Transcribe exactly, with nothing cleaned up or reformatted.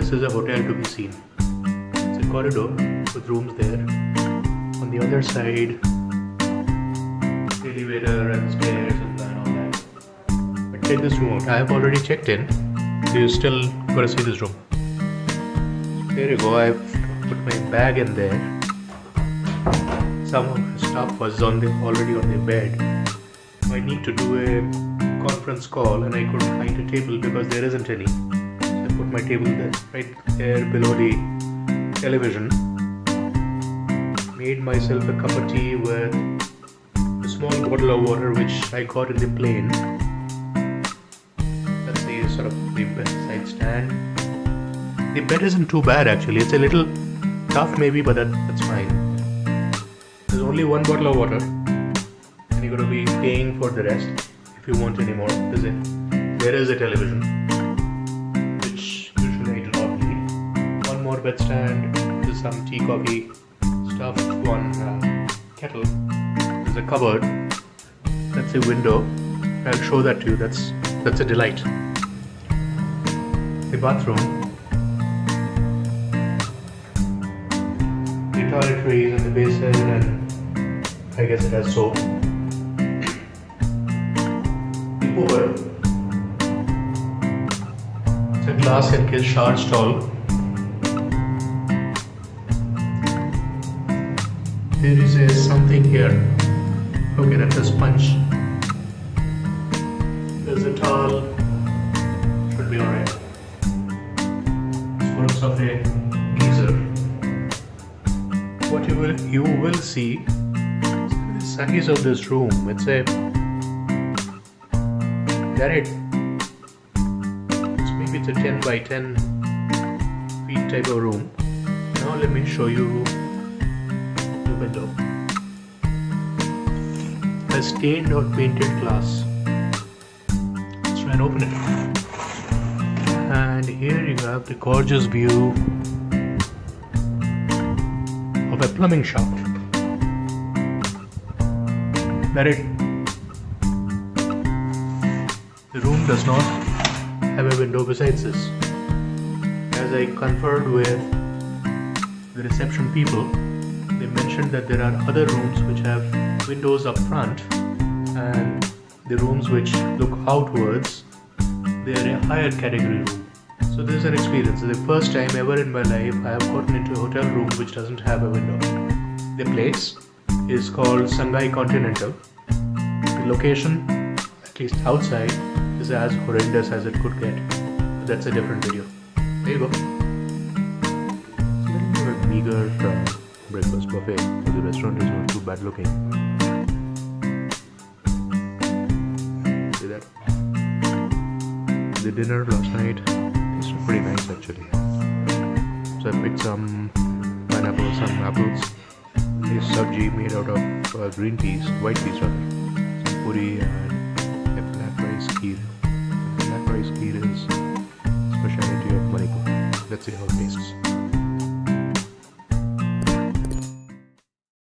this is a hotel to be seen. It's a corridor with rooms there. On the other side, the elevator and stairs and all that. But check this room out. I have already checked in, so you still gotta see this room. There you go. I put my bag in there. Some of the staff was on the, already on their bed. So I need to do a conference call and I couldn't find a table because there isn't any. So I put my table there, right there below the television. Made myself a cup of tea with a small bottle of water which I got in the plane. That's the sort of the bedside stand. The bed isn't too bad actually. It's a little tough maybe, but that, that's fine. There's only one bottle of water and you're going to be paying for the rest. If you want any more, there is a television, which usually I do not need. One more bed stand, there's some tea, coffee stuff, one uh, kettle, there's a cupboard, that's a window, I'll show that to you, that's, that's a delight. The bathroom, the toiletries and the basin, and I guess it has soap. Over. It's a glass and kiss shard stall. There is a something here. Look at the sponge. There's a towel. Should be alright. Works of a geyser. What you will you will see is the size of this room. It's a It. So maybe it's a ten by ten feet type of room. Now let me show you the window. A stained or painted glass. Let's try and open it. And here you have the gorgeous view of a plumbing shop. That it. The room does not have a window besides this. As I conferred with the reception people, they mentioned that there are other rooms which have windows up front, and the rooms which look outwards, they are a higher category room. So this is an experience. The first time ever in my life I have gotten into a hotel room which doesn't have a window. The place is called Sangai Continental. The location, at least outside, is as horrendous as it could get. But that's a different video. There you go. It's a little meager uh, breakfast buffet, but the restaurant is not too bad looking. See that? The dinner last night was pretty nice actually. So I picked some pineapples, some apples, this sabji made out of uh, green peas, white peas rather, some puri and Kheer. Black rice kheer is speciality of Manipur. Let's see how it tastes.